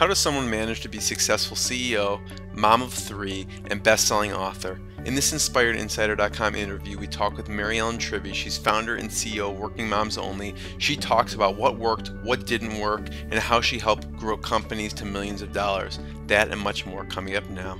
How does someone manage to be successful CEO, mom of three, and best-selling author? In this InspiredInsider.com interview, we talk with MaryEllen Tribby. She's founder and CEO of Working Moms Only. She talks about what worked, what didn't work, and how she helped grow companies to millions of dollars. That and much more coming up now.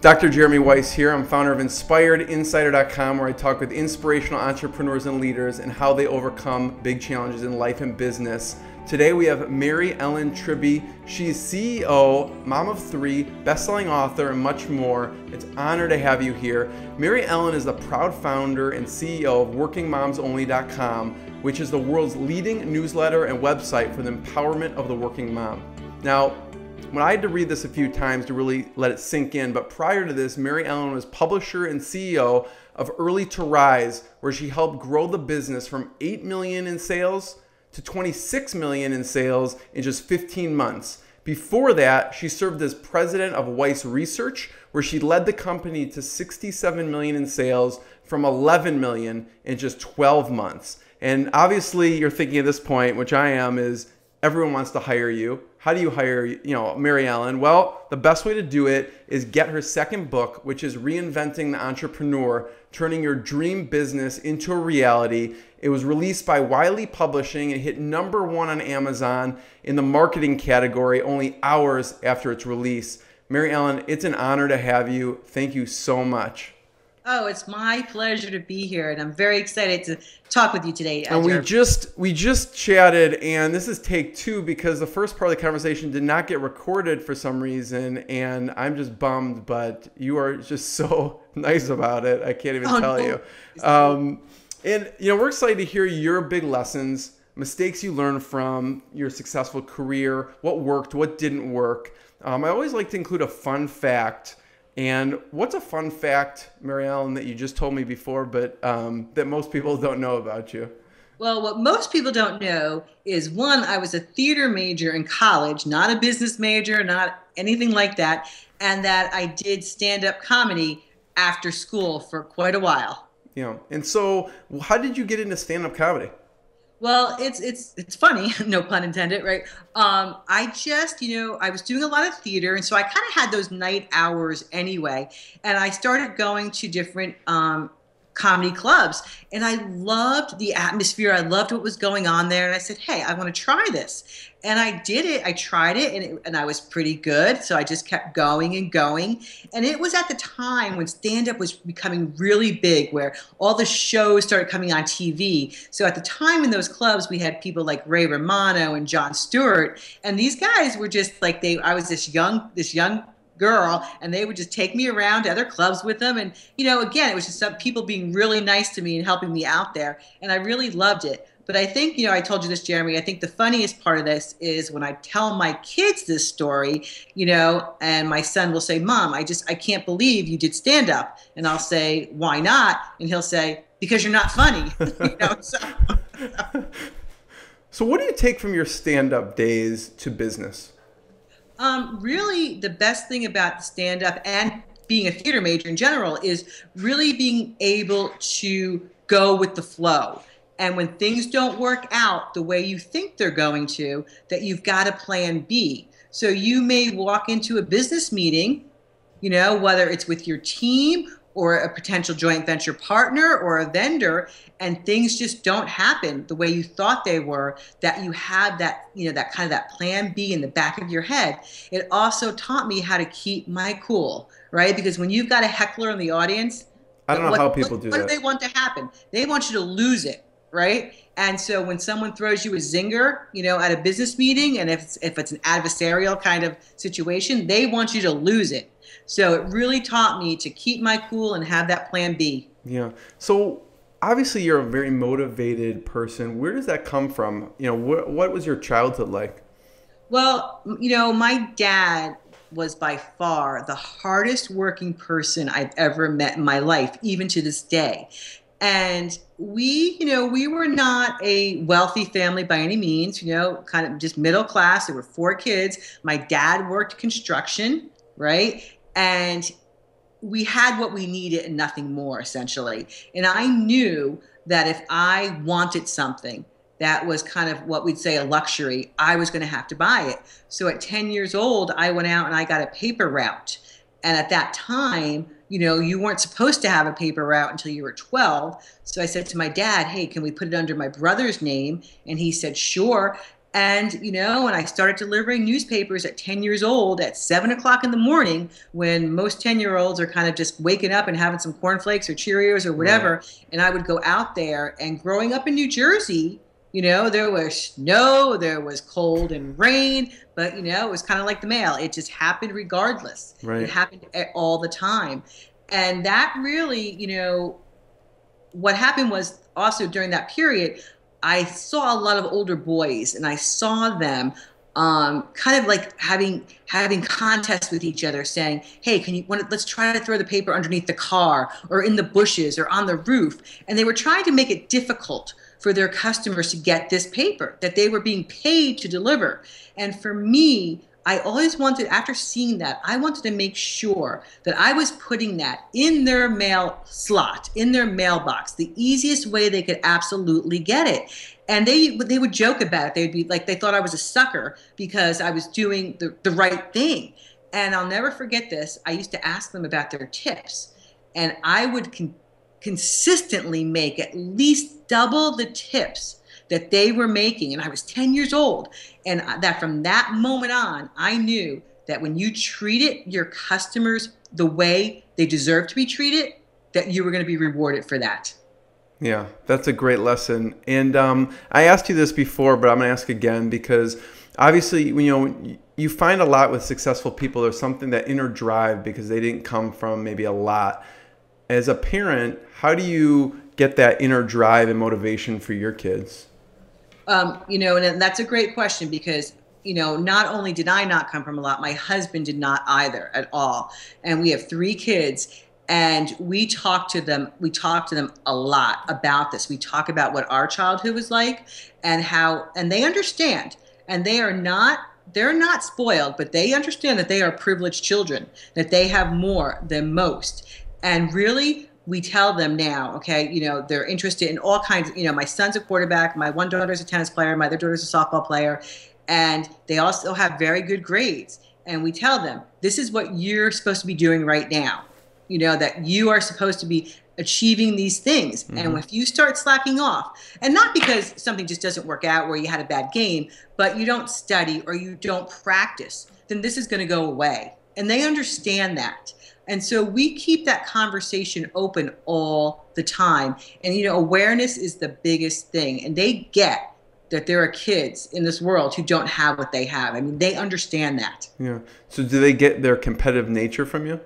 Dr. Jeremy Weisz here. I'm founder of InspiredInsider.com, where I talk with inspirational entrepreneurs and leaders and how they overcome big challenges in life and business. Today we have MaryEllen Tribby. She's CEO, mom of three, best-selling author, and much more. It's an honor to have you here. MaryEllen is the proud founder and CEO of WorkingMomsOnly.com, which is the world's leading newsletter and website for the empowerment of the working mom. Now, when I had to read this a few times to really let it sink in, but prior to this, MaryEllen was publisher and CEO of Early to Rise, where she helped grow the business from $8 million in sales to $26 million in sales in just 15 months. Before that, she served as president of Weiss Research, where she led the company to $67 million in sales from $11 million in just 12 months. And obviously, you're thinking at this point, which I am, is everyone wants to hire you. How do you hire, MaryEllen? Well, the best way to do it is get her second book, which is Reinventing the Entrepreneur, Turning Your Dream Business into a Reality. It was released by Wiley Publishing and hit #1 on Amazon in the marketing category only hours after its release. MaryEllen, it's an honor to have you. Thank you so much. Oh, it's my pleasure to be here, and I'm very excited to talk with you today. And we just chatted, and this is take two because the first part of the conversation did not get recorded for some reason, and I'm just bummed, but you are just so nice about it. I can't even tell you. And we're excited to hear your big lessons, mistakes you learned from your successful career, what worked, what didn't work. I always like to include a fun fact. And what's a fun fact, MaryEllen, that you just told me before, but that most people don't know about you? Well, what most people don't know is, one, I was a theater major in college, not a business major, not anything like that, and that I did stand-up comedy after school for quite a while. Yeah. And so how did you get into stand-up comedy? Well, it's funny, no pun intended, right? I just, I was doing a lot of theater, and so I kind of had those night hours anyway. And I started going to different comedy clubs, and I loved the atmosphere. I loved what was going on there, and I said, hey, I want to try this. And I did it. I tried it, and I was pretty good, so I just kept going and going. And it was at the time when stand-up was becoming really big, where all the shows started coming on TV. So at the time in those clubs, we had people like Ray Romano and Jon Stewart, and these guys were just like I was this young girl, and they would just take me around to other clubs with them. And, again, it was just some people being really nice to me and helping me out there, and I really loved it. But I think, I told you this, Jeremy, I think the funniest part of this is when I tell my kids this story, and my son will say, Mom, I can't believe you did stand up. And I'll say, why not? And he'll say, because you're not funny. So what do you take from your stand up days to business? Really, the best thing about stand up and being a theater major in general is really being able to go with the flow. And when things don't work out the way you think they're going to, that you've got a plan B. So you may walk into a business meeting, whether it's with your team or a potential joint venture partner or a vendor, and things just don't happen the way you thought they were, that you have that, that kind of that plan B in the back of your head. It also taught me how to keep my cool, right? Because when you've got a heckler in the audience, I don't know how people do that. What do they want to happen? They want you to lose it. Right? And so when someone throws you a zinger, at a business meeting, and if it's an adversarial kind of situation, they want you to lose it. So it really taught me to keep my cool and have that plan B. Yeah. So obviously you're a very motivated person. Where does that come from? What was your childhood like? Well, my dad was by far the hardest working person I've ever met in my life, even to this day. And we, you know, we were not a wealthy family by any means, you know, kind of just middle class. There were four kids. My dad worked construction, right? And we had what we needed and nothing more, essentially. And I knew that if I wanted something that was kind of what we'd say a luxury, I was going to have to buy it. So at 10 years old, I went out and I got a paper route. And at that time, you know, you weren't supposed to have a paper route until you were 12. So I said to my dad, hey, can we put it under my brother's name? And he said, sure. And, you know, and I started delivering newspapers at 10 years old at 7 o'clock in the morning, when most 10-year-olds are kind of just waking up and having some cornflakes or Cheerios or whatever. Right. And I would go out there, and growing up in New Jersey, you know, there was snow, there was cold and rain, but, you know, it was kind of like the mail. It just happened regardless. Right. It happened all the time. And that really, you know, what happened was also during that period, I saw a lot of older boys, and I saw them kind of like having contests with each other, saying, hey, let's try to throw the paper underneath the car or in the bushes or on the roof. And they were trying to make it difficult for their customers to get this paper that they were being paid to deliver. And for me, I always wanted, after seeing that, I wanted to make sure that I was putting that in their mail slot, in their mailbox, the easiest way they could absolutely get it. And they would joke about it. They'd be like, they thought I was a sucker because I was doing the right thing. And I'll never forget this. I used to ask them about their tips, and I would consistently make at least double the tips that they were making. And I was 10 years old. And that from that moment on, I knew that when you treated your customers the way they deserve to be treated, that you were going to be rewarded for that. Yeah, that's a great lesson. And I asked you this before, but I'm going to ask again, because obviously, you know, you find a lot with successful people, there's something, that inner drive, because they didn't come from maybe a lot. As a parent, how do you get that inner drive and motivation for your kids? You know, and that's a great question, because, you know, not only did I not come from a lot, my husband did not either at all. And we have three kids, and we talk to them a lot about this. We talk about what our childhood was like, and how, and they understand, and they're not spoiled, but they understand that they are privileged children, that they have more than most. And really, we tell them now, okay, you know, they're interested in all kinds of, you know, my son's a quarterback, my one daughter's a tennis player, my other daughter's a softball player, and they also have very good grades. And we tell them, this is what you're supposed to be doing right now, you know, that you are supposed to be achieving these things. Mm-hmm. And if you start slacking off, and not because something just doesn't work out where you had a bad game, but you don't study or you don't practice, then this is going to go away. And they understand that. And so we keep that conversation open all the time. And, you know, awareness is the biggest thing. And they get that there are kids in this world who don't have what they have. I mean, they understand that. Yeah. So do they get their competitive nature from you?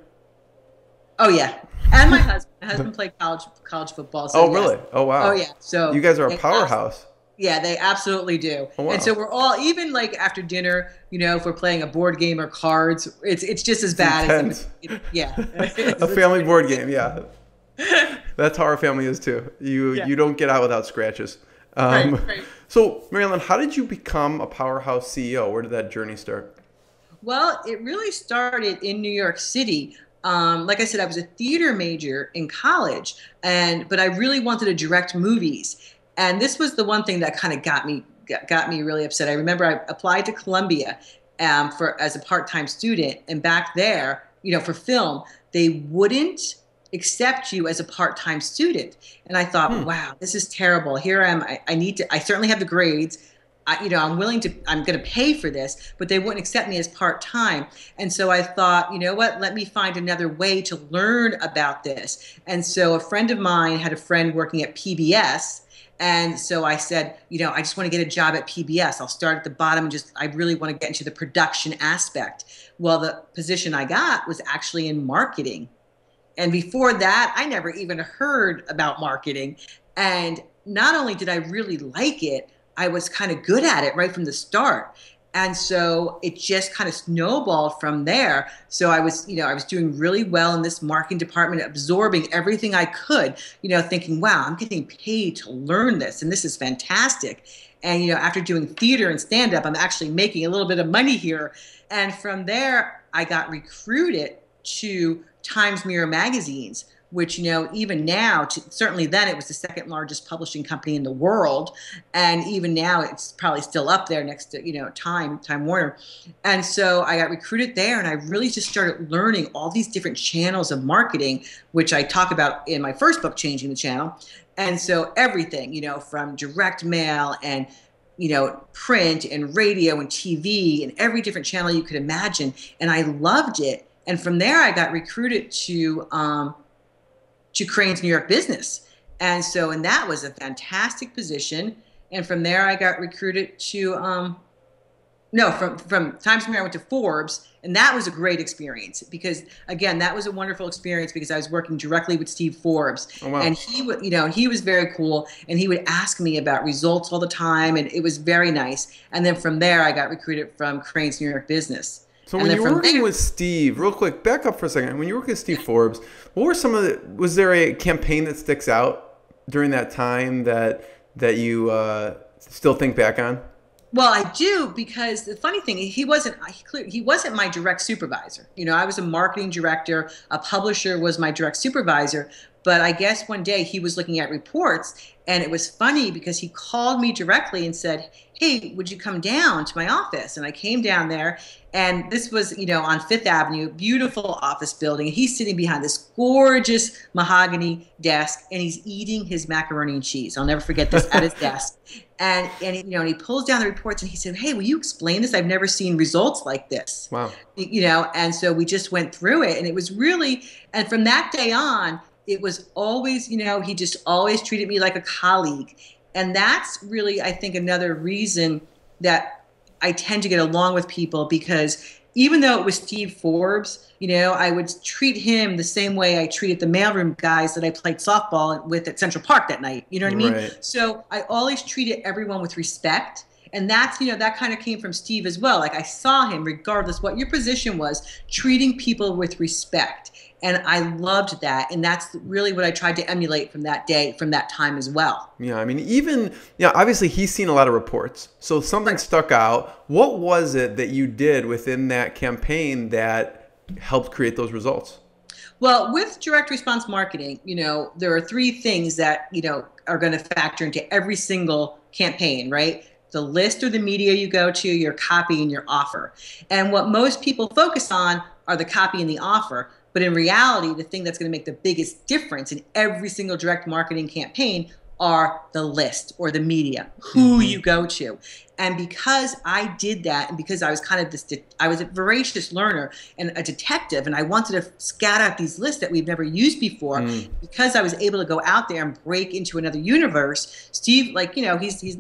Oh, yeah. And my husband. My husband played college football. So oh, yes. Really? Oh, wow. Oh, yeah. So you guys are a powerhouse. Yeah, they absolutely do. Oh, wow. And so we're all, even like after dinner, you know, if we're playing a board game or cards, it's just as bad as it, yeah. A family board game, yeah. That's how our family is too. You don't get out without scratches. Right. So, MaryEllen, how did you become a powerhouse CEO? Where did that journey start? Well, it really started in New York City. Like I said, I was a theater major in college, but I really wanted to direct movies. And this was the one thing that kind of got me really upset. I remember I applied to Columbia as a part-time student, and back there, you know, for film, they wouldn't accept you as a part-time student. And I thought, wow, this is terrible. Here I am. I certainly have the grades. I'm going to pay for this, but they wouldn't accept me as part-time. And so I thought, you know what, let me find another way to learn about this. And so a friend of mine had a friend working at PBS. And so I said, you know, I just want to get a job at PBS. I'll start at the bottom and I really want to get into the production aspect. Well, the position I got was actually in marketing. And before that, I never even heard about marketing. And not only did I really like it, I was kind of good at it right from the start. And so it just kind of snowballed from there. So I was, I was doing really well in this marketing department, absorbing everything I could, thinking, wow, I'm getting paid to learn this, and this is fantastic. And, after doing theater and stand-up, I'm actually making a little bit of money here. And from there, I got recruited to Times Mirror Magazines, which, even now, certainly then it was the second largest publishing company in the world. And even now it's probably still up there next to, Time Warner. And so I got recruited there, and I really just started learning all these different channels of marketing, which I talk about in my first book, Changing the Channel. And so everything, from direct mail and, print and radio and TV and every different channel you could imagine. And I loved it. And from there I got recruited to Crane's New York Business. And so, and that was a fantastic position. And from there I got recruited to, from Times Mirror I went to Forbes, and that was a great experience because, again, that was a wonderful experience because I was working directly with Steve Forbes. Oh, wow. And he would, he was very cool, and he would ask me about results all the time, and it was very nice. And then from there I got recruited from Crane's New York Business. So when you were working with Steve, real quick, back up for a second. When you were working with Steve Forbes, what were some of the, was there a campaign that sticks out during that time that you still think back on? Well, I do, because the funny thing, he wasn't my direct supervisor. I was a marketing director, a publisher was my direct supervisor, but I guess one day he was looking at reports, and it was funny because he called me directly and said, hey, would you come down to my office? And I came down there, and this was, on Fifth Avenue, beautiful office building. He's sitting behind this gorgeous mahogany desk, and he's eating his macaroni and cheese. I'll never forget this, at his desk. And and he pulls down the reports, and he said, hey, will you explain this? I've never seen results like this. Wow. And so we just went through it, and it was really, and from that day on, it was always, he just always treated me like a colleague. And that's really, I think, another reason that I tend to get along with people, because even though it was Steve Forbes, I would treat him the same way I treated the mailroom guys that I played softball with at Central Park that night. You know what I mean? So I always treated everyone with respect. And that's, that kind of came from Steve as well. Like, I saw him, regardless what your position was, treating people with respect. And I loved that. And that's really what I tried to emulate from that day, from that time as well. Yeah, I mean, even, obviously he's seen a lot of reports. So something stuck out. What was it that you did within that campaign that helped create those results? Well, with direct response marketing, there are three things that, are going to factor into every single campaign, right? The list or the media you go to, your copy, and your offer. And what most people focus on are the copy and the offer. But in reality, the thing that's going to make the biggest difference in every single direct marketing campaign are the list or the media, who you go to. And because I did that, and because I was kind of this, I was a voracious learner and a detective, and I wanted to scout out these lists that we've never used before, because I was able to go out there and break into another universe. Steve, like, he's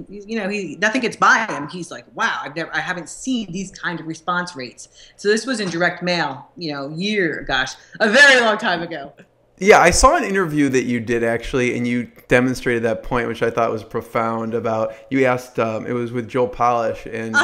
nothing gets by him. He's like, wow, I haven't seen these kind of response rates. So this was in direct mail, a very long time ago. Yeah, I saw an interview that you did, actually, and you demonstrated that point, which I thought was profound. About, you asked, it was with Joe Polish, and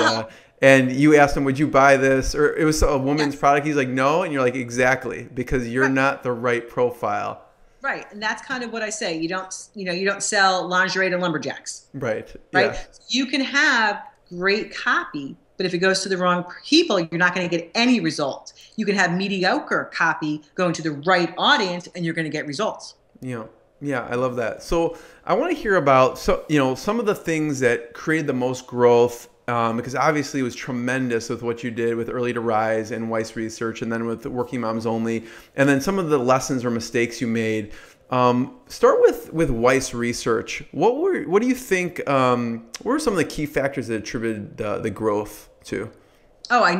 and you asked him, would you buy this? Or it was a woman's product. He's like, no. And you're like, exactly, because you're not the right profile. Right. And that's kind of what I say. You don't sell lingerie to lumberjacks. Right. Right. Yeah. So you can have great copy, but if it goes to the wrong people, you're not going to get any results. You can have mediocre copy going to the right audience, and you're going to get results. Yeah, I love that. So I want to hear about some of the things that created the most growth, because obviously it was tremendous with what you did with Early to Rise and Weiss Research, and then with Working Moms Only, and then some of the lessons or mistakes you made. Start with Weiss Research. What do you think? What were some of the key factors that attributed the growth to? Oh, I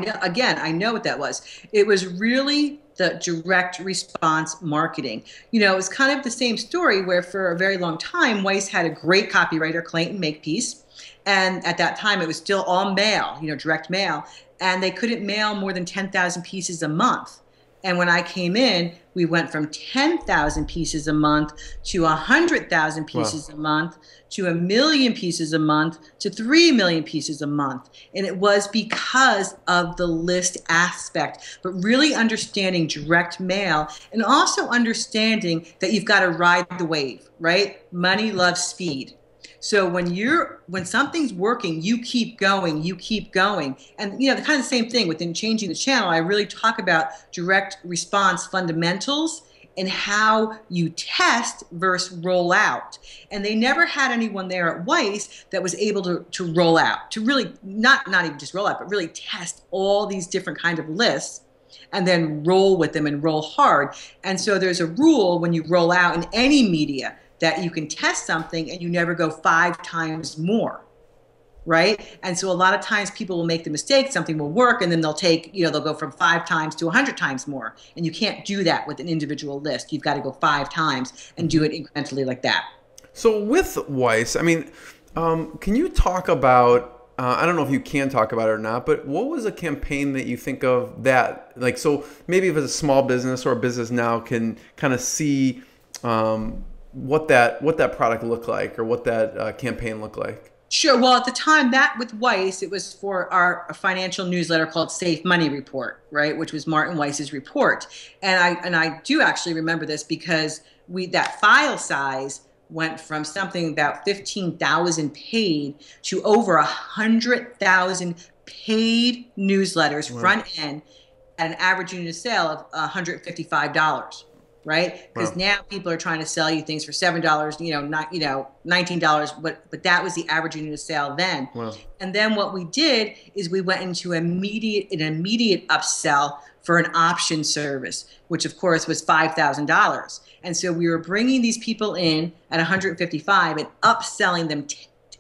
know what that was. It was really the direct response marketing. It was kind of the same story where for a very long time, Weiss had a great copywriter, Clayton Makepeace, and at that time it was still all mail, direct mail, and they couldn't mail more than 10,000 pieces a month. And when I came in, we went from 10,000 pieces a month to 100,000 pieces a month to 1 million pieces a month to 3 million pieces a month. And it was because of the list aspect, but really understanding direct mail and also understanding that you've got to ride the wave, right? Money loves speed. So when something's working, you keep going, and the kind of same thing within Changing the Channel. I really talk about direct response fundamentals and how you test versus roll out. And they never had anyone there at Weiss that was able to roll out, to really not even just roll out, but really test all these different kind of lists and then roll with them and roll hard. And so there's a rule when you roll out in any media that you can test something and you never go 5 times more, right? And so a lot of times people will make the mistake, something will work, and then they'll take, they'll go from 5 times to 100 times more. And you can't do that with an individual list. You've got to go 5 times and do it incrementally like that. So with Weiss, I mean, can you talk about, I don't know if you can talk about it or not, but what was a campaign that you think of that, like, so maybe if it's a small business or a business now can kind of see, what that product looked like or what that campaign looked like? Sure. Well, at the time that with Weiss, it was for our financial newsletter called Safe Money Report, right, which was Martin Weiss's report. And I do actually remember this because that file size went from something about 15,000 paid to over 100,000 paid newsletters, wow, front end at an average unit of sale of $155. Right? Because wow, now people are trying to sell you things for $7, $19, but that was the average unit of sale then. Wow. And then what we did is we went into an immediate upsell for an option service, which of course was $5,000. And so we were bringing these people in at 155 and upselling them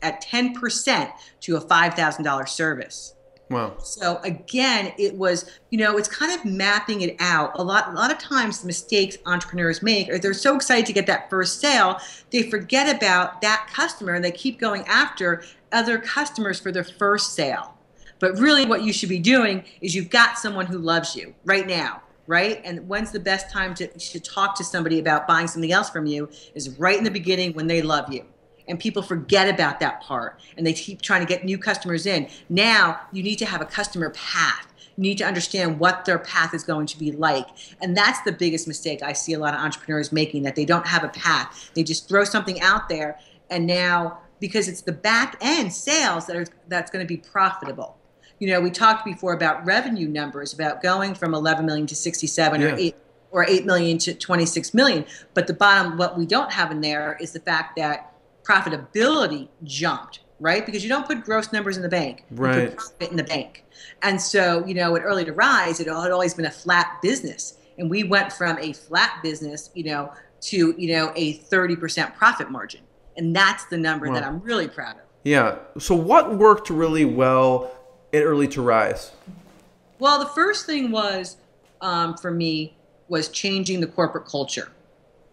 at 10% to a $5,000 service. Wow. So again, it was, it's kind of mapping it out. A lot of times the mistakes entrepreneurs make are they're so excited to get that first sale, they forget about that customer and they keep going after other customers for their first sale. But really what you should be doing is you've got someone who loves you right now, right? And when's the best time to talk to somebody about buying something else from you is right in the beginning when they love you. And people forget about that part, and they keep trying to get new customers in. Now you need to have a customer path. You need to understand what their path is going to be like. And that's the biggest mistake I see a lot of entrepreneurs making, that they don't have a path. They just throw something out there, and now because it's the back end sales that's going to be profitable. We talked before about revenue numbers, about going from 11 million to 67 yeah, or 8 million to 26 million. But the bottom, what we don't have in there is the fact that profitability jumped, right? Because you don't put gross numbers in the bank, right, you put profit in the bank. And so, at Early to Rise, it had always been a flat business. And we went from a flat business, to, a 30% profit margin. And that's the number wow, that I'm really proud of. Yeah. So what worked really well at Early to Rise? Well, the first thing was, for me, was changing the corporate culture.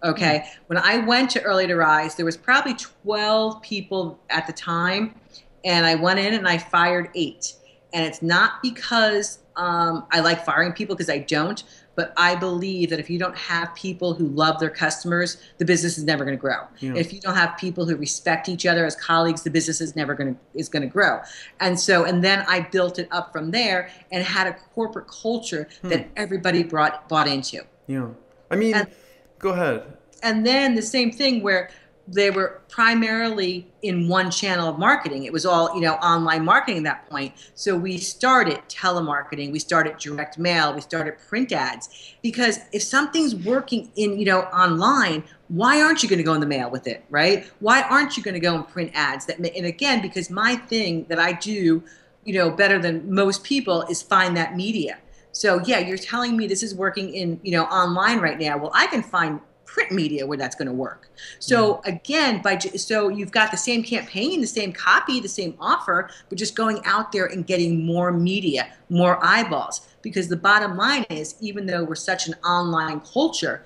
Okay. When I went to Early to Rise, there was probably 12 people at the time, and I went in and I fired 8. And it's not because I like firing people, because I don't, but I believe that if you don't have people who love their customers, the business is never going to grow. Yeah. If you don't have people who respect each other as colleagues, the business is never going to grow. And so, and then I built it up from there and had a corporate culture that everybody bought into. Yeah, I mean. Go ahead. And then the same thing where they were primarily in one channel of marketing. It was all, online marketing at that point. So we started telemarketing. We started direct mail. We started print ads. Because if something's working in, online, why aren't you going to go in the mail with it, right? Why aren't you going to go and print ads? And again, because my thing that I do, better than most people is find that media. So yeah, you're telling me this is working in, online right now. Well, I can find print media where that's going to work. So again, so you've got the same campaign, the same copy, the same offer, but just going out there and getting more media, more eyeballs. Because the bottom line is, even though we're such an online culture,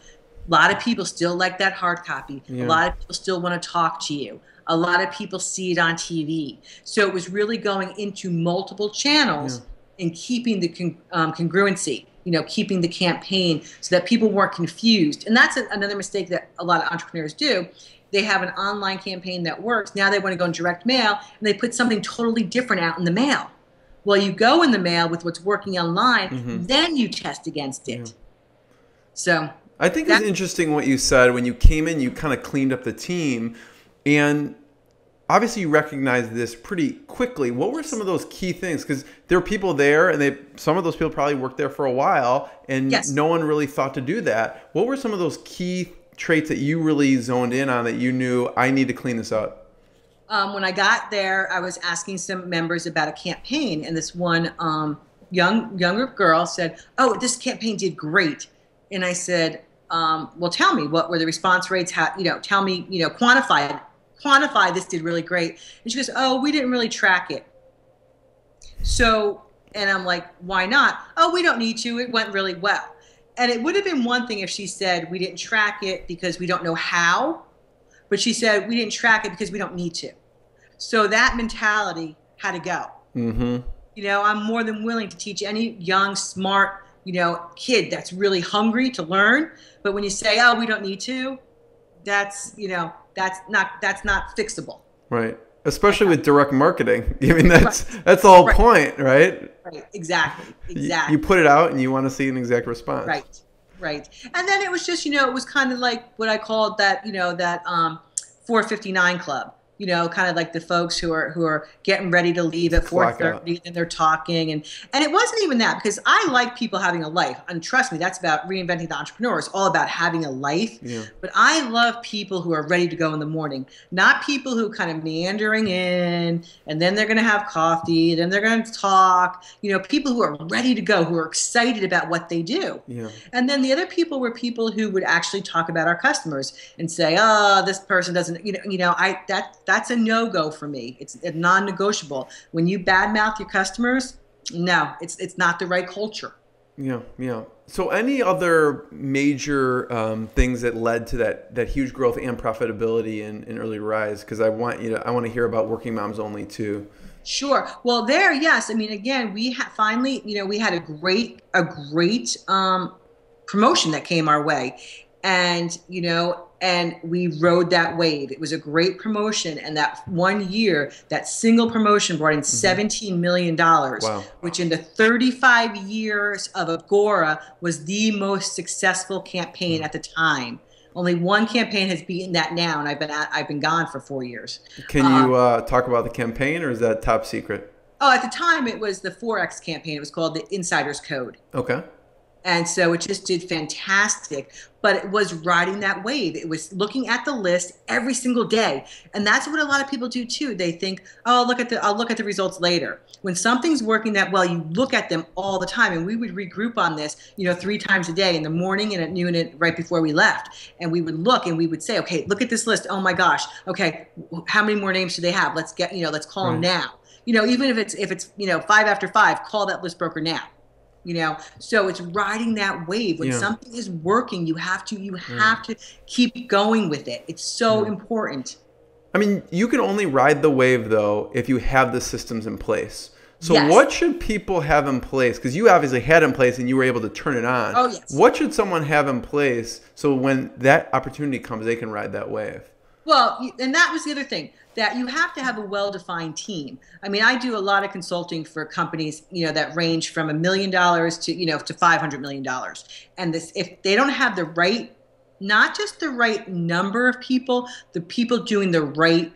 a lot of people still like that hard copy. Yeah. A lot of people still want to talk to you. A lot of people see it on TV. So it was really going into multiple channels. Yeah. And keeping the congruency keeping the campaign so that people weren't confused. And that's another mistake that a lot of entrepreneurs do. They have an online campaign that works. Now they want to go in direct mail, and they put something totally different out in the mail. Well, you go in the mail with what's working online, then you test against it. So I think it's interesting what you said. When you came in, you kind of cleaned up the team, and obviously you recognized this pretty quickly. What were some of those key things? Because there were people there, and some of those people probably worked there for a while, and no one really thought to do that. What were some of those key traits that you really zoned in on that you knew, I need to clean this up? When I got there, I was asking some members about a campaign, and this one younger girl said, "Oh, this campaign did great." And I said, "Well, tell me, what were the response rates? How, tell me, quantify this did really great." And she goes, "Oh, we didn't really track it." So, and I'm like, "Why not?" "Oh, we don't need to. It went really well." And it would have been one thing if she said, "We didn't track it because we don't know how." But she said, "We didn't track it because we don't need to." So that mentality had to go. I'm more than willing to teach any young, smart, kid that's really hungry to learn. But when you say, "Oh, we don't need to," that's, that's not fixable. Right. Especially with direct marketing. I mean, that's the whole point, right? Right. Exactly. Exactly. You put it out and you want to see an exact response. Right. Right. And then it was just, it was kind of like what I called that, that 4:59 club, kind of like the folks who are getting ready to leave at 4:30 and they're talking. And it wasn't even that, because I like people having a life. And trust me, that's about Reinventing the Entrepreneur. It's all about having a life. Yeah. But I love people who are ready to go in the morning, not people who kind of meandering in and then they're going to have coffee, then they're going to talk, people who are ready to go, who are excited about what they do. Yeah. And then the other people were people who would actually talk about our customers and say, "Oh, this person doesn't, that's a no-go for me. It's non-negotiable. When you badmouth your customers, no, it's not the right culture." Yeah, yeah. So any other major things that led to that huge growth and profitability in Early to Rise? Because I want to hear about Working Moms Only too. Sure. Well, yes. I mean, again, we finally, we had a great promotion that came our way, and and we rode that wave. It was a great promotion. And that one year, that single promotion brought in $17 million, wow, which in the 35 years of Agora was the most successful campaign at the time. Only one campaign has beaten that now, and I've been gone for 4 years. Can you talk about the campaign, or is that top secret? Oh, at the time, it was the Forex campaign. It was called the Insider's Code. Okay. And so it just did fantastic, but it was riding that wave. It was looking at the list every single day. And that's what a lot of people do too. They think, "Oh, I'll look at the results later." When something's working that well, you look at them all the time. And we would regroup on this, 3 times a day, in the morning and at noon and right before we left. And we would look and we would say, "Okay, look at this list. Oh my gosh. Okay. How many more names do they have? Let's get, let's call them now." Even if it's 5 after 5, call that list broker now. So it's riding that wave. When something is working, you have to keep going with it. It's so important. I mean, you can only ride the wave though if you have the systems in place. So what should people have in place? Because you obviously had in place and you were able to turn it on. Oh, yes. What should someone have in place so when that opportunity comes, they can ride that wave? Well, and that was the other thing, that you have to have a well-defined team. I mean, I do a lot of consulting for companies, that range from $1 million to, to $500 million. And if they don't have the right, not just the right number of people, the people doing the right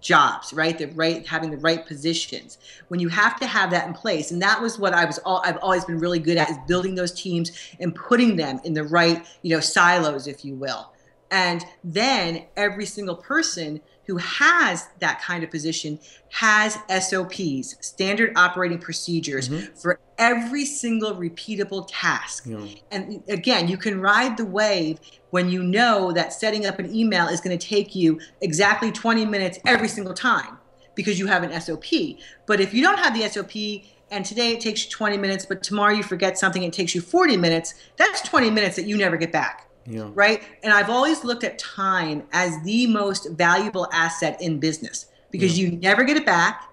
jobs, right? Having the right positions, when you have to have that in place. And that was what I've always been really good at, is building those teams and putting them in the right, silos, if you will. And then every single person who has that kind of position has SOPs, standard operating procedures, for every single repeatable task. And again, you can ride the wave when you know that setting up an email is going to take you exactly 20 minutes every single time because you have an SOP. But if you don't have the SOP, and today it takes you 20 minutes, but tomorrow you forget something, it takes you 40 minutes, that's 20 minutes that you never get back. Yeah. Right. And I've always looked at time as the most valuable asset in business, because you never get it back.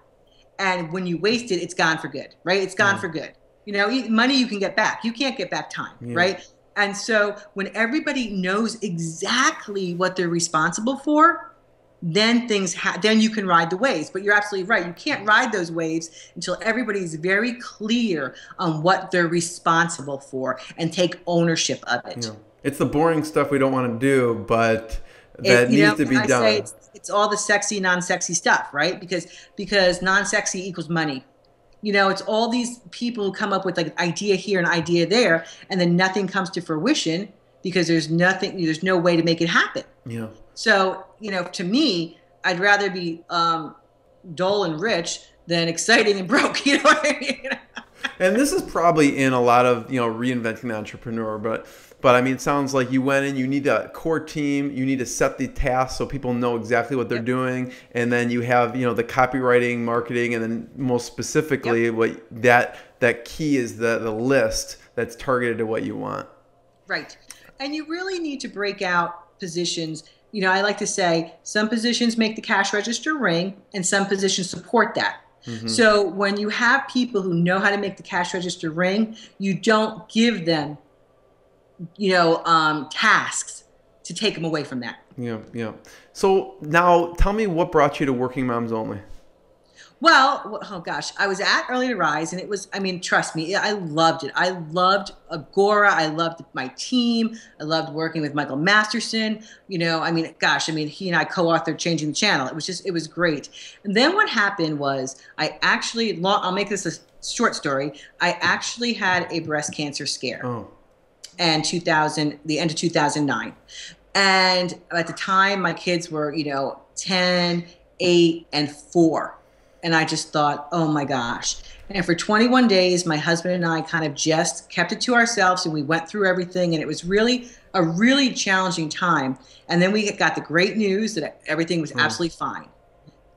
And when you waste it, it's gone for good. Right. It's gone for good. You know, money you can get back. You can't get back time, right? And so when everybody knows exactly what they're responsible for, then things then you can ride the waves. But you're absolutely right. You can't ride those waves until everybody's very clear on what they're responsible for and take ownership of it. Yeah. It's the boring stuff we don't want to do, but that needs to be done. It's all the sexy, non-sexy stuff, right? Because non-sexy equals money. You know, it's all these people who come up with like an idea here, an idea there, and then nothing comes to fruition because there's no way to make it happen. Yeah. So, you know, to me, I'd rather be dull and rich than exciting and broke. You know what I mean? And this is probably in a lot of, you know, Reinventing the Entrepreneur, but I mean, it sounds like you went in, you need a core team, you need to set the tasks so people know exactly what they're doing. And then you have, you know, the copywriting, marketing, and then most specifically what that key is the list that's targeted to what you want. Right. And you really need to break out positions. You know, I like to say some positions make the cash register ring and some positions support that. Mm-hmm. So when you have people who know how to make the cash register ring, you don't give them, you know, tasks to take them away from that. Yeah, yeah. So now tell me what brought you to Working Moms Only? Well, oh gosh, I was at Early to Rise, and it was, I mean, trust me, I loved it. I loved Agora. I loved my team. I loved working with Michael Masterson. You know, I mean, gosh, I mean, he and I co-authored Changing the Channel. It was just, it was great. And then what happened was I actually, I'll make this a short story. I actually had a breast cancer scare. Oh. And the end of 2009. And at the time, my kids were, you know, 10, 8, and 4. And I just thought, oh my gosh. And for 21 days, my husband and I kind of just kept it to ourselves, and we went through everything. And it was really a really challenging time. And then we got the great news that everything was absolutely fine.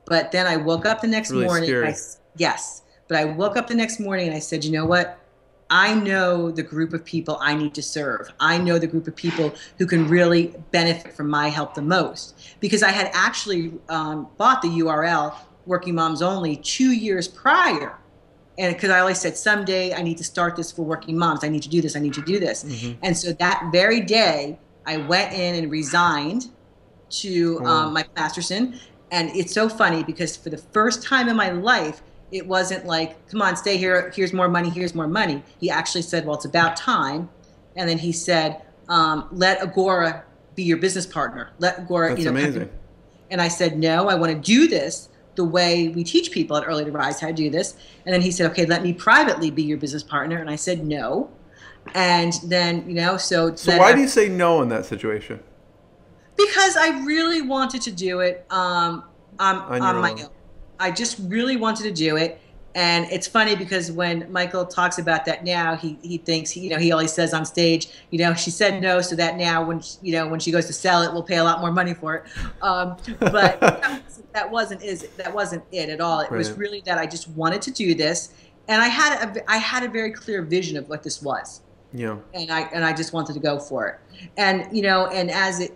But then I woke up the next morning. Really scary. Yes. But I woke up the next morning and I said, you know what? I know the group of people I need to serve. I know the group of people who can really benefit from my help the most. Because I had actually bought the URL Working Moms Only 2 years prior. And because I always said, someday I need to start this for working moms. I need to do this. I need to do this. Mm-hmm. And so that very day, I went in and resigned to Mike Masterson. And it's so funny because for the first time in my life, it wasn't like, come on, stay here. Here's more money. Here's more money. He actually said, well, it's about time. And then he said, let Agora be your business partner. Let Agora, that's, you know, amazing. And I said, no, I want to do this the way we teach people at Early to Rise how to do this. And then he said, okay, let me privately be your business partner. And I said, no. And then, you know, so why do you say no in that situation? Because I really wanted to do it on my own. I just really wanted to do it. And it's funny because when Michael talks about that now, he thinks, you know, he always says on stage, you know, she said no, so that now when, you know, when she goes to sell it, we'll pay a lot more money for it. But that wasn't it at all. It was really that I just wanted to do this. And I had a very clear vision of what this was. Yeah. And I just wanted to go for it. And, you know, and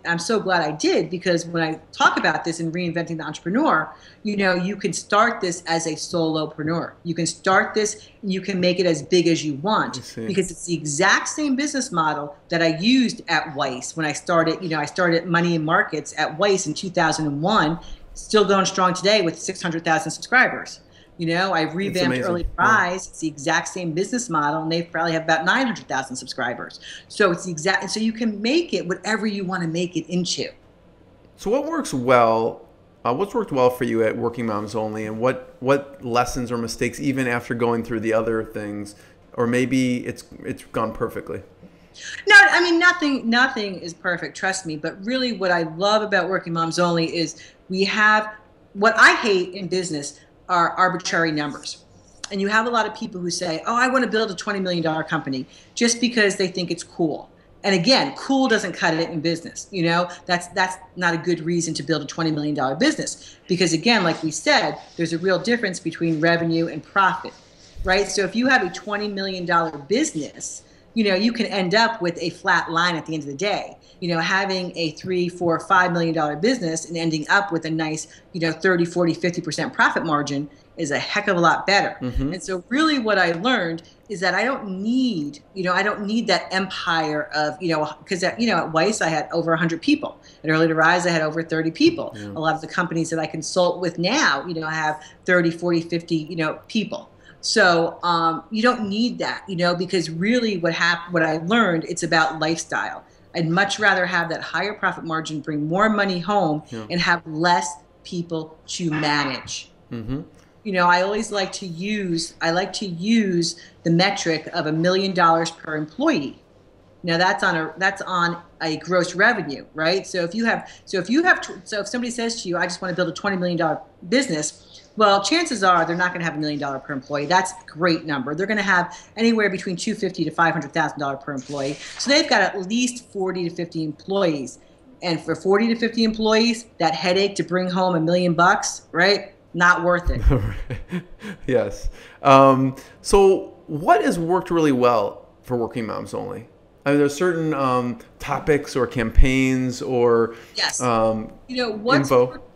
I'm so glad I did, because when I talk about this in Reinventing the Entrepreneur, you know, you can start this as a solopreneur. You can start this and you can make it as big as you want, because it's the exact same business model that I used at Weiss when I started, you know, I started Money in Markets at Weiss in 2001, still going strong today with 600,000 subscribers. You know, I revamped Early to Rise. It's the exact same business model, and they probably have about 900,000 subscribers. So it's the exact, and so you can make it whatever you want to make it into. So what works well? What's worked well for you at Working Moms Only, and what lessons or mistakes, even after going through the other things, or maybe it's gone perfectly? No, I mean, nothing is perfect. Trust me. But really, what I love about Working Moms Only is we have, what I hate in business are arbitrary numbers. And you have a lot of people who say, oh, I want to build a $20 million company, just because they think it's cool. And again, cool doesn't cut it in business. You know, that's not a good reason to build a $20 million business. Because again, like we said, there's a real difference between revenue and profit, right? So if you have a $20 million business, you know, you can end up with a flat line at the end of the day. You know, having a $3, $4, $5 million business and ending up with a nice, you know, 30, 40, 50% profit margin is a heck of a lot better. Mm-hmm. And so really what I learned is that I don't need, I don't need that empire of, because at Weiss I had over 100 people. At Early to Rise I had over 30 people. Yeah. A lot of the companies that I consult with now, I have 30, 40, 50, people. So you don't need that, because really what I learned, it's about lifestyle. I'd much rather have that higher profit margin, bring more money home, yeah, and have less people to manage. Mm-hmm. I always like to use, the metric of $1 million per employee. Now that's on a gross revenue, right? So if you have, if somebody says to you, I just want to build a $20 million business, well, chances are they're not going to have $1 million per employee. That's a great number. They're going to have anywhere between $250,000 to $500,000 per employee. So they've got at least 40 to 50 employees. And for 40 to 50 employees, that headache to bring home $1 million, right? Not worth it. Yes. So what has worked really well for Working Moms Only? I mean, there's certain topics or campaigns or yes. What's worked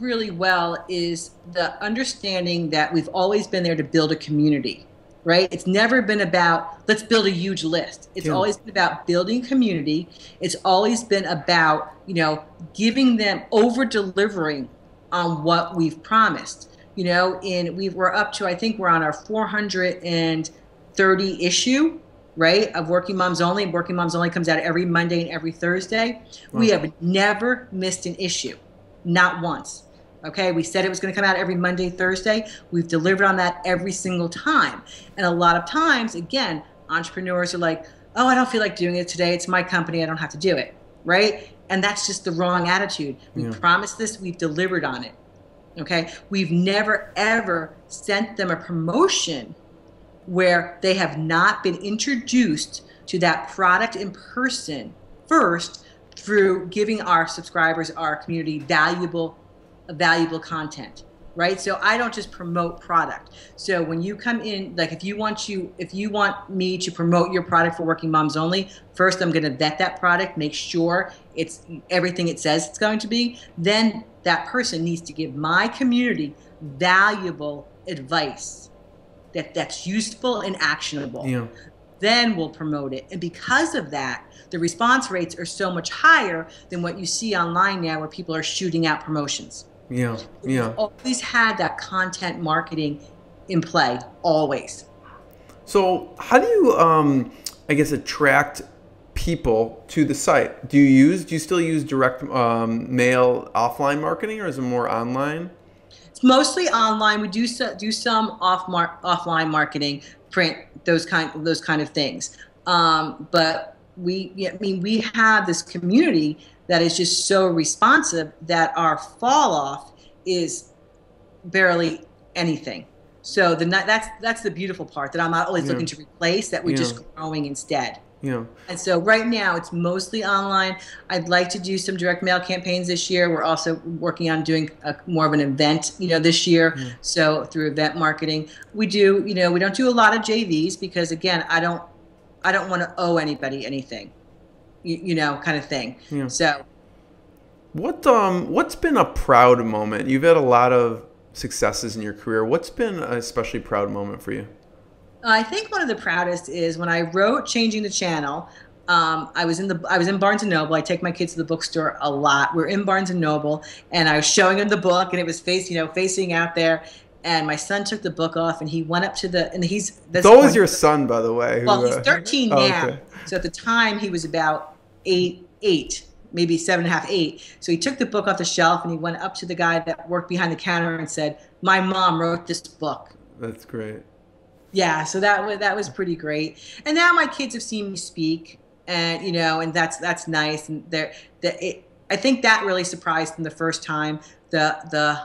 really well is the understanding that we've always been there to build a community, right? It's never been about, let's build a huge list. It's yeah. always been about building community. It's always been about, giving them, over-delivering on what we've promised, and we're up to, I think we're on our 430 issue, right, of Working Moms Only. Working Moms Only comes out every Monday and every Thursday. Wow. We have never missed an issue, not once. Okay, we said it was going to come out every Monday, Thursday. We've delivered on that every single time. And a lot of times, again, entrepreneurs are like, oh, I don't feel like doing it today. It's my company. I don't have to do it, right? And that's just the wrong attitude. We yeah. promised this, we've delivered on it, okay? We've never, ever sent them a promotion where they have not been introduced to that product in person first through giving our subscribers, our community, valuable content, right? So I don't just promote product. So when you come in, like if you want me to promote your product for Working Moms Only, first I'm gonna vet that product, make sure it's everything it says it's going to be. Then that person needs to give my community valuable advice that's useful and actionable. Yeah. Then we'll promote it. And because of that, the response rates are so much higher than what you see online now where people are shooting out promotions. Yeah, yeah. We've always had that content marketing in play, always. So how do you, I guess, attract people to the site? Do you still use direct mail offline marketing, or is it more online? It's mostly online. We do some offline marketing, print, those kind of things. But we have this community that is just so responsive that our fall off is barely anything. So that's the beautiful part, that I'm not always yeah. looking to replace, that we're yeah. just growing instead. Yeah. And so right now it's mostly online. I'd like to do some direct mail campaigns this year. We're also working on doing more of an event, this year. Yeah. So through event marketing, we do, we don't do a lot of JVs because again, I don't want to owe anybody anything, kind of thing. Yeah. So what's been a proud moment? You've had a lot of successes in your career. What's been an especially proud moment for you? I think one of the proudest is when I wrote Changing the Channel. I was in Barnes and Noble. I take my kids to the bookstore a lot. We're in Barnes and Noble, and I was showing them the book, and it was facing out there. And my son took the book off, and he went up to the and he's. That's always your son, by the way. Well, he's 13 now. Okay. So at the time, he was about eight, maybe 7.5, 8. So he took the book off the shelf, and he went up to the guy that worked behind the counter and said, "My mom wrote this book." That's great. Yeah, so that was pretty great. And now my kids have seen me speak, and and that's nice. And I think that really surprised them the first time, the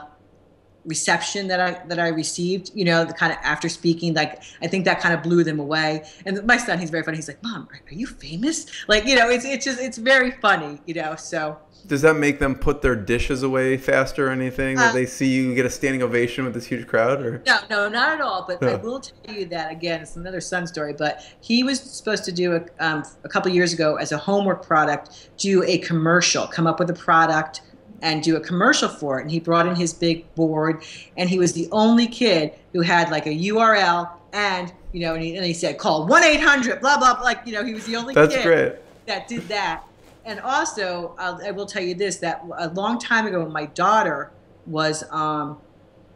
reception that I received, the kind of after speaking, like I think that kind of blew them away. And my son, he's very funny. He's like, "Mom, are you famous?" Like, it's very funny, so. Does that make them put their dishes away faster or anything? That they see you get a standing ovation with this huge crowd? Or? No, not at all. But no. I will tell you that, again, it's another son story, but he was supposed to do a couple years ago as a homework product, do a commercial, come up with a product, and do a commercial for it. And he brought in his big board, and he was the only kid who had like a URL and, you know, and he said, call 1-800, blah, blah, blah. Like, you know, he was the only kid that did that. And also, I will tell you this, that a long time ago, my daughter was,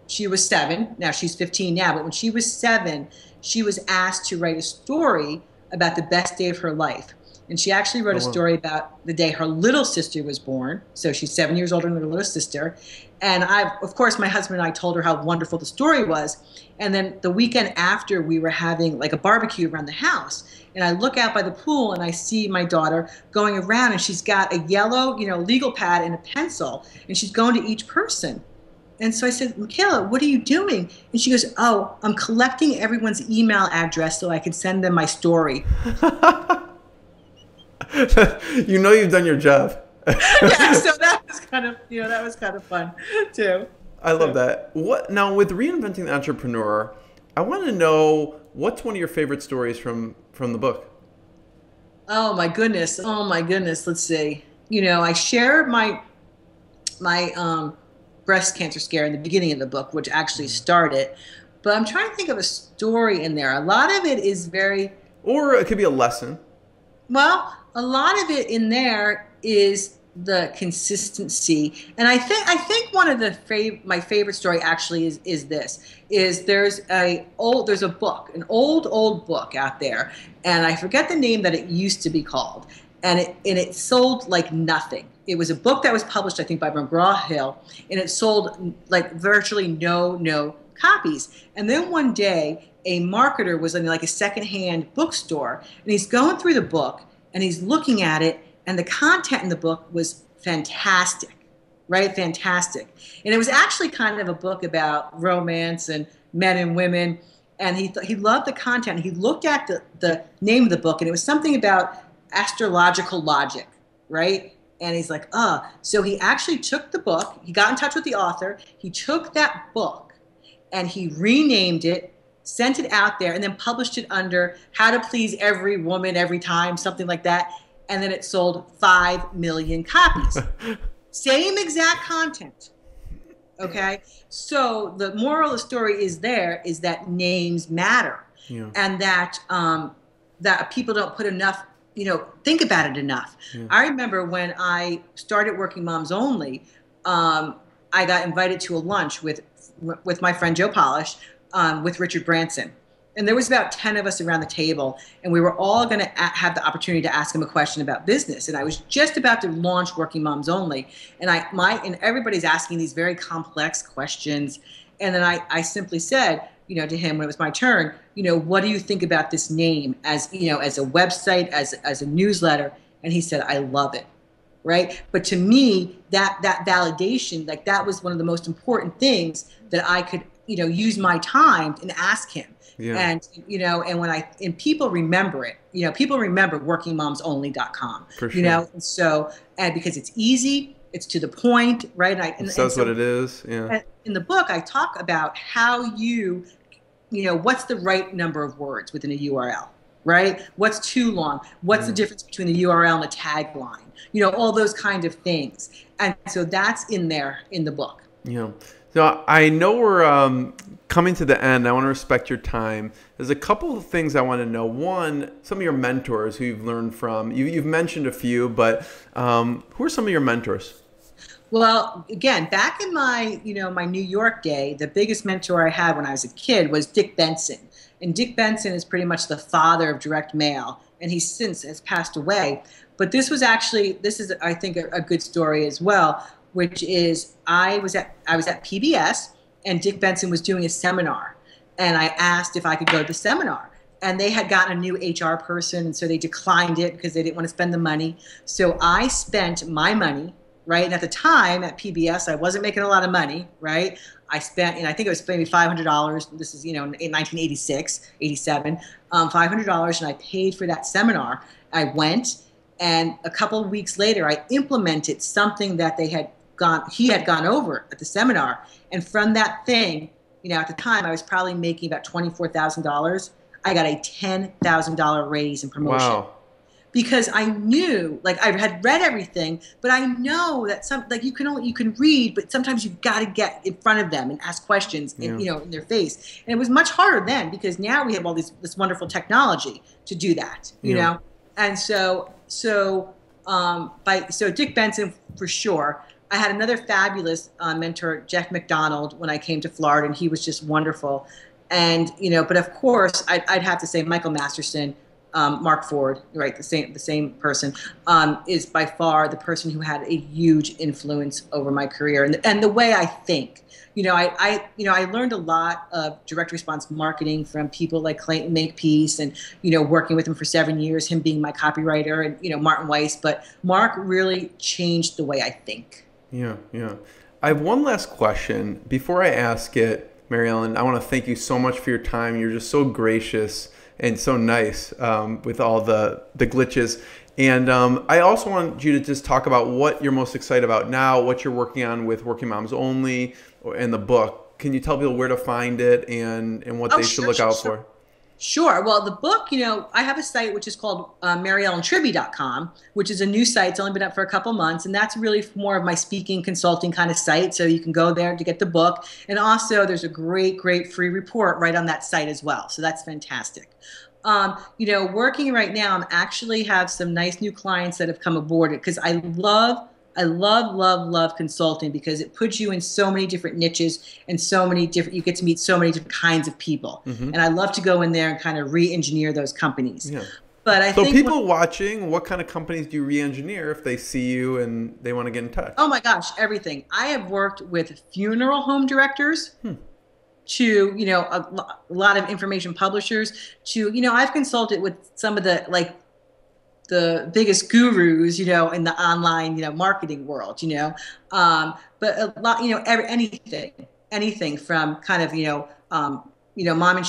she was 7. Now she's 15 now, but when she was 7, she was asked to write a story about the best day of her life. And she actually wrote a story about the day her little sister was born. So she's 7 years older than her little sister. And of course, my husband and I told her how wonderful the story was. And then the weekend after, we were having like a barbecue around the house. And I look out by the pool and I see my daughter going around, and she's got a yellow, you know, legal pad and a pencil, and she's going to each person. And so I said, Michaela, what are you doing? And she goes, oh, I'm collecting everyone's email address so I can send them my story. You know, you've done your job. Yeah, so that was kind of, you know, that was kind of fun too. I love that. What now with Reinventing the Entrepreneur, I want to know what's one of your favorite stories from the book? Oh my goodness. Oh my goodness. Let's see. You know, I shared my breast cancer scare in the beginning of the book, which actually started, but I'm trying to think of a story in there. A lot of it is very, or it could be a lesson. Well, a lot of it in there is the consistency, and I think one of the my favorite story actually is this: is there's a book, an old book out there, and I forget the name that it used to be called, and it sold like nothing. It was a book that was published, I think, by McGraw-Hill, and it sold like virtually no copies. And then one day, a marketer was in like a secondhand bookstore, and he's going through the book and he's looking at it, and the content in the book was fantastic, right? Fantastic. And it was actually kind of a book about romance and men and women, and he loved the content. He looked at the name of the book, and it was something about astrological logic, right? And he's like, oh. So he actually took the book, he got in touch with the author, he took that book and he renamed it, sent it out there, and then published it under How to Please Every Woman Every Time, something like that. And then it sold 5 million copies. Same exact content, okay? So the moral of the story is that names matter, and that, that people don't put enough, you know, think about it enough. Yeah. I remember when I started Working Moms Only, I got invited to a lunch with my friend Joe Polish, with Richard Branson. And there was about 10 of us around the table, and we were all going to have the opportunity to ask him a question about business. And I was just about to launch Working Moms Only, and everybody's asking these very complex questions. And then I simply said, you know, to him when it was my turn, you know, what do you think about this name as, you know, as a website, as a newsletter? And he said, I love it. Right? But to me, that validation, like that was one of the most important things that I could, you know, use my time and ask him. Yeah. And, you know, and and people remember it, you know, people remember WorkingMomsOnly.com, sure. You know, and so, and because it's easy, it's to the point, right? And so what it is. Yeah. In the book, I talk about how you know, what's the right number of words within a URL, right? What's too long? What's the difference between the URL and the tagline? You know, all those kind of things. And so that's in there in the book. Yeah. So I know we're coming to the end. I want to respect your time. There's a couple of things I want to know. One, some of your mentors who you've learned from. You've mentioned a few, but who are some of your mentors? Well, again, back in my New York day, the biggest mentor I had when I was a kid was Dick Benson. And Dick Benson is pretty much the father of direct mail, and he since has passed away. But this is I think a good story as well, which is I was at PBS, and Dick Benson was doing a seminar, and I asked if I could go to the seminar, and they had gotten a new HR person, and so they declined it because they didn't want to spend the money. So I spent my money, right? And at the time at PBS, I wasn't making a lot of money, right? I spent, and I think it was maybe $500. This is, you know, in 1986, 87, $500, and I paid for that seminar. I went, and a couple of weeks later, I implemented something that he had gone over at the seminar. And from that thing, you know, at the time I was probably making about $24,000. I got a $10,000 raise in promotion. Wow. because I knew, like, I had read everything, but I know that some, like, you can read, but sometimes you've got to get in front of them and ask questions, and, you know, in their face. And it was much harder then, because now we have all this wonderful technology to do that, you know. And so Dick Benson for sure. I had another fabulous mentor, Jeff McDonald, when I came to Florida, and he was just wonderful. And, you know, but of course, I'd have to say Michael Masterson, Mark Ford, right, the same person, is by far the person who had a huge influence over my career and the way I think. You know, I learned a lot of direct response marketing from people like Clayton Makepeace, and, you know, working with him for 7 years, him being my copywriter, and, you know, Martin Weiss. But Mark really changed the way I think. Yeah, yeah. I have one last question. Before I ask it, MaryEllen, I want to thank you so much for your time. You're just so gracious and so nice with all the glitches. And I also want you to just talk about what you're most excited about now, what you're working on with Working Moms Only and the book. Can you tell people where to find it and what they should look out for? Sure. Well, the book, you know, I have a site which is called MaryEllenTribby.com, which is a new site. It's only been up for a couple months. And that's really more of my speaking, consulting kind of site. So you can go there to get the book. And also there's a great, great free report right on that site as well. So that's fantastic. You know, working right now, I actually have some nice new clients that have come aboard it, because I love consulting, because it puts you in so many different niches and so many different, you get to meet so many different kinds of people. Mm-hmm. And I love to go in there and kind of re-engineer those companies. Yeah. But I think people watching, what kind of companies do you re-engineer if they see you and they want to get in touch? Oh my gosh, everything. I have worked with funeral home directors. Hmm. To, you know, a lot of information publishers, to, you know, I've consulted with some of the, like, the biggest gurus, you know, in the online, you know, marketing world, you know, but a lot, you know, anything from kind of, you know, mom and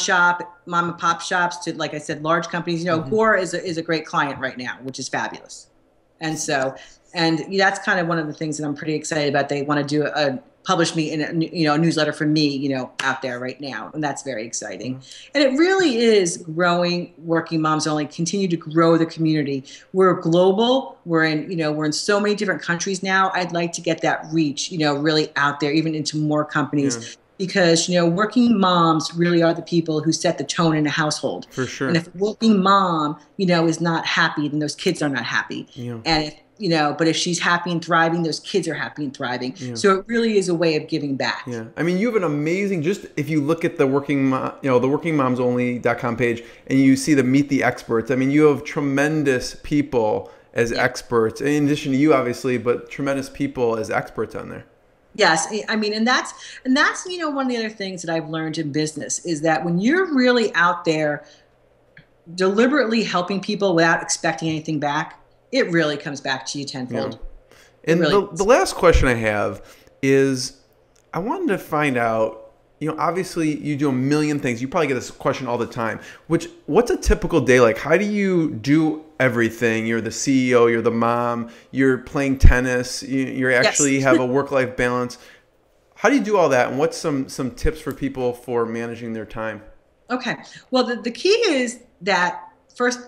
pop shops to, like I said, large companies, you know. Mm-hmm. Gore is a great client right now, which is fabulous. And so, and that's kind of one of the things that I'm pretty excited about. They want to do publish me in a newsletter for me, you know, out there right now. And that's very exciting. And it really is growing Working Moms Only, continue to grow the community. We're global. We're in so many different countries now. I'd like to get that reach, you know, really out there, even into more companies. Yeah. Because, you know, working moms really are the people who set the tone in a household. For sure. And if a working mom, you know, is not happy, then those kids are not happy. Yeah. And if, you know, but if she's happy and thriving, those kids are happy and thriving. Yeah. So it really is a way of giving back. Yeah. I mean, you have an amazing, just if you look at the WorkingMomsOnly.com page and you see the Meet the Experts, I mean, you have tremendous people as experts, in addition to you, obviously, but tremendous people as experts on there. Yes. I mean, and that's, you know, one of the other things that I've learned in business is that when you're really out there deliberately helping people without expecting anything back, it really comes back to you tenfold. Yeah. And really the last question I have is, I wanted to find out, you know, obviously you do a million things. You probably get this question all the time, what's a typical day like? How do you do everything? You're the CEO, you're the mom, you're playing tennis, you actually have a work-life balance. How do you do all that? And what's some tips for people for managing their time? Okay. Well, the key is that first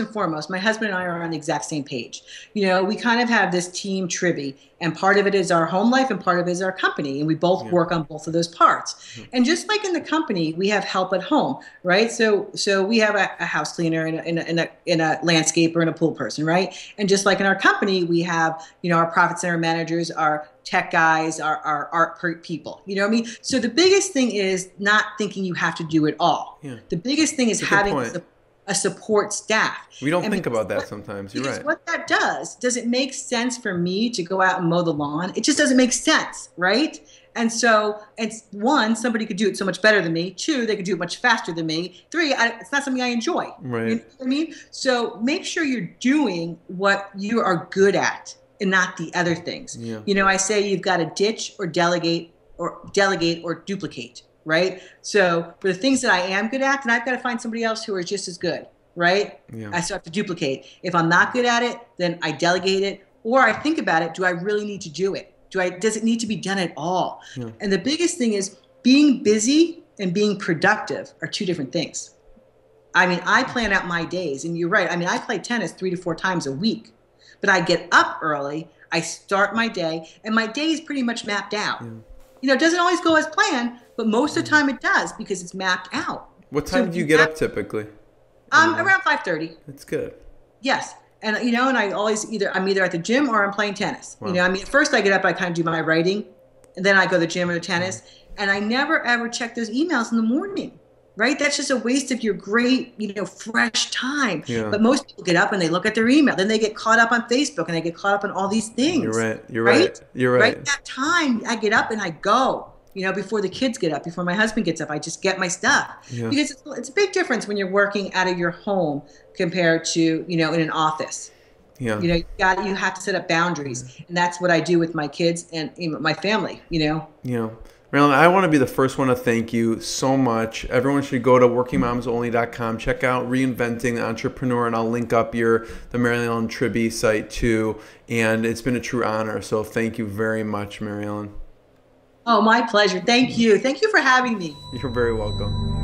and foremost, my husband and I are on the exact same page. You know, we kind of have this team Tribby, and part of it is our home life and part of it is our company. And we both work on both of those parts. Yeah. And just like in the company, we have help at home, right? So we have a house cleaner and a landscaper and a pool person, right? And just like in our company, we have, you know, our profit center managers, our tech guys, our art people, you know what I mean? So the biggest thing is not thinking you have to do it all. Yeah. The biggest thing is having a support staff. We don't think about that sometimes. You're right. What that does it make sense for me to go out and mow the lawn? It just doesn't make sense, right? And so it's one, somebody could do it so much better than me. Two, they could do it much faster than me. Three, it's not something I enjoy. Right. You know what I mean? So make sure you're doing what you are good at and not the other things. Yeah. You know, I say you've got to ditch or delegate or duplicate. Right? So for the things that I am good at, then I've got to find somebody else who are just as good, right? Yeah. I still have to duplicate. If I'm not good at it, then I delegate it, or I think about it. Do I really need to do it? Does it need to be done at all? Yeah. And the biggest thing is being busy and being productive are two different things. I mean, I plan out my days, and you're right. I mean, I play tennis 3 to 4 times a week, but I get up early, I start my day, and my day is pretty much mapped out. Yeah. You know, it doesn't always go as planned, but most of the time it does because it's mapped out. What time do you get up typically? Around 5:30. That's good. Yes. And, you know, and I always I'm either at the gym or I'm playing tennis. Wow. You know, I mean, at first I get up, I kind of do my writing, and then I go to the gym or the tennis. And I never, ever check those emails in the morning, right? That's just a waste of your great, you know, fresh time. Yeah. But most people get up and they look at their email. Then they get caught up on Facebook and they get caught up on all these things. You're right. That time I get up and I go, you know, before the kids get up, before my husband gets up, I just get my stuff. Yeah. Because it's a big difference when you're working out of your home compared to, you know, in an office. Yeah. You know, you have to set up boundaries. And that's what I do with my kids and my family, you know. Yeah. Maryellen, I want to be the first one to thank you so much. Everyone should go to WorkingMomsOnly.com. Check out Reinventing the Entrepreneur, and I'll link up the MaryEllen Tribby site too. And it's been a true honor. So thank you very much, MaryEllen. Oh, my pleasure. Thank you. Thank you for having me. You're very welcome.